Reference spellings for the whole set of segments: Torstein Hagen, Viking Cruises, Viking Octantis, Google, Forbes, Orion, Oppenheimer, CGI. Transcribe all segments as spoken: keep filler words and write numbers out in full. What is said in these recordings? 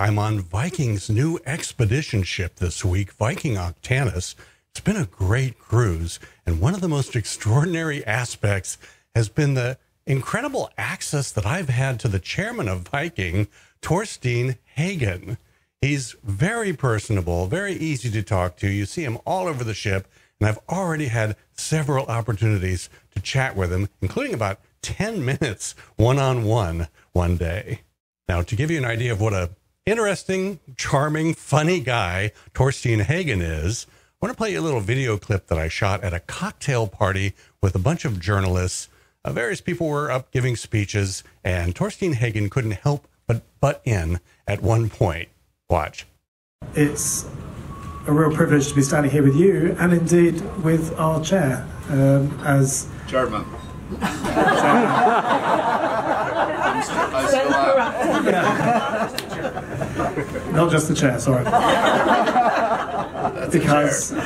I'm on Viking's new expedition ship this week, Viking Octantis. It's been a great cruise, and one of the most extraordinary aspects has been the incredible access that I've had to the chairman of Viking, Torstein Hagen. He's very personable, very easy to talk to. You see him all over the ship, and I've already had several opportunities to chat with him, including about ten minutes one-on-one one day. Now, to give you an idea of what a interesting, charming, funny guy Torstein Hagen is, I want to play you a little video clip that I shot at a cocktail party with a bunch of journalists. Uh, various people were up giving speeches, and Torstein Hagen couldn't help but butt in at one point. Watch. It's a real privilege to be standing here with you, and indeed with our chair, um, as chairman. Not just the chair, sorry. That's because chair.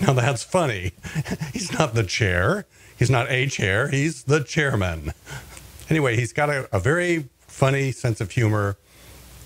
Now that's funny. He's not the chair. He's not a chair. He's the chairman. Anyway, he's got a, a very funny sense of humor.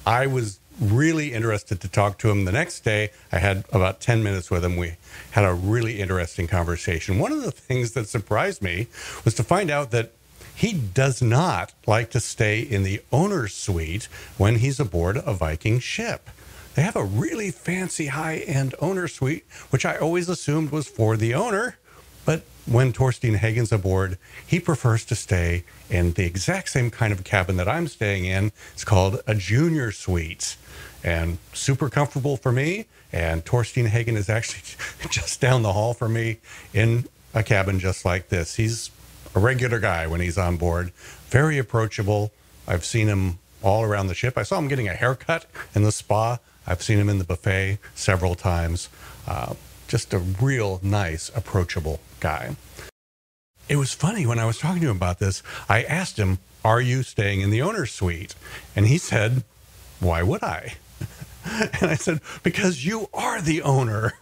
I was really interested to talk to him. The next day, I had about ten minutes with him. We had a really interesting conversation. One of the things that surprised me was to find out that he does not like to stay in the owner's suite when he's aboard a Viking ship. They have a really fancy high-end owner suite, which I always assumed was for the owner. But when Torstein Hagen's aboard, he prefers to stay in the exact same kind of cabin that I'm staying in. It's called a junior suite, and super comfortable for me. And Torstein Hagen is actually just down the hall from me in a cabin just like this. He's a regular guy when he's on board, very approachable. I've seen him all around the ship. I saw him getting a haircut in the spa. I've seen him in the buffet several times. Uh, just a real nice, approachable guy. It was funny when I was talking to him about this. I asked him, "Are you staying in the owner's suite?" And he said, "Why would I?" And I said, "Because you are the owner."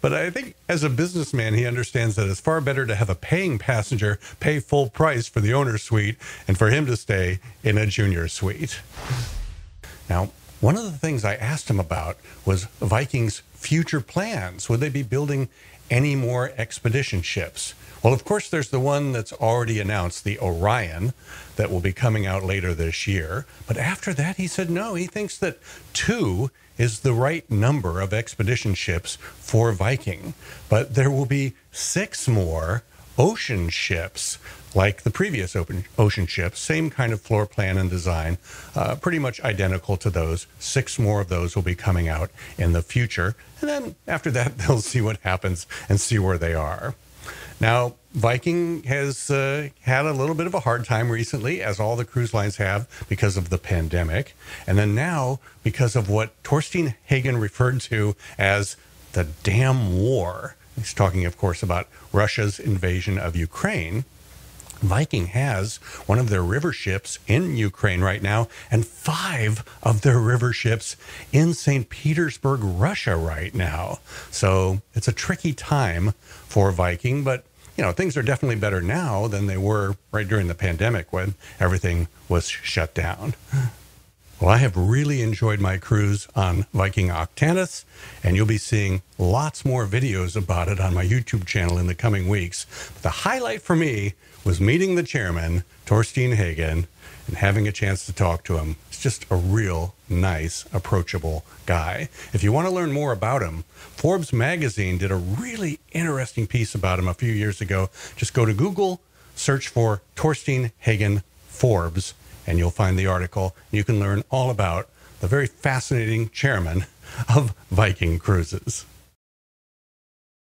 But I think as a businessman, he understands that it's far better to have a paying passenger pay full price for the owner's suite and for him to stay in a junior suite. Now, one of the things I asked him about was Viking's future plans. Would they be building any more expedition ships? Well, of course, there's the one that's already announced, the Orion, that will be coming out later this year. But after that, he said no. He thinks that two is the right number of expedition ships for Viking. But there will be six more ocean ships, like the previous open ocean ships, same kind of floor plan and design, uh, pretty much identical to those. Six more of those will be coming out in the future. And then after that, they'll see what happens and see where they are. Now, Viking has uh, had a little bit of a hard time recently, as all the cruise lines have, because of the pandemic. And then now, because of what Torstein Hagen referred to as the damn war. He's talking, of course, about Russia's invasion of Ukraine. Viking has one of their river ships in Ukraine right now, and five of their river ships in Saint Petersburg, Russia right now. So it's a tricky time for Viking, but you know, things are definitely better now than they were right during the pandemic when everything was shut down. Well, I have really enjoyed my cruise on Viking Octantis, and you'll be seeing lots more videos about it on my YouTube channel in the coming weeks. But the highlight for me was meeting the chairman, Torstein Hagen, and having a chance to talk to him. He's just a real nice, approachable guy. If you want to learn more about him, Forbes magazine did a really interesting piece about him a few years ago. Just go to Google, search for Torstein Hagen Forbes, and you'll find the article. You can learn all about the very fascinating chairman of Viking Cruises.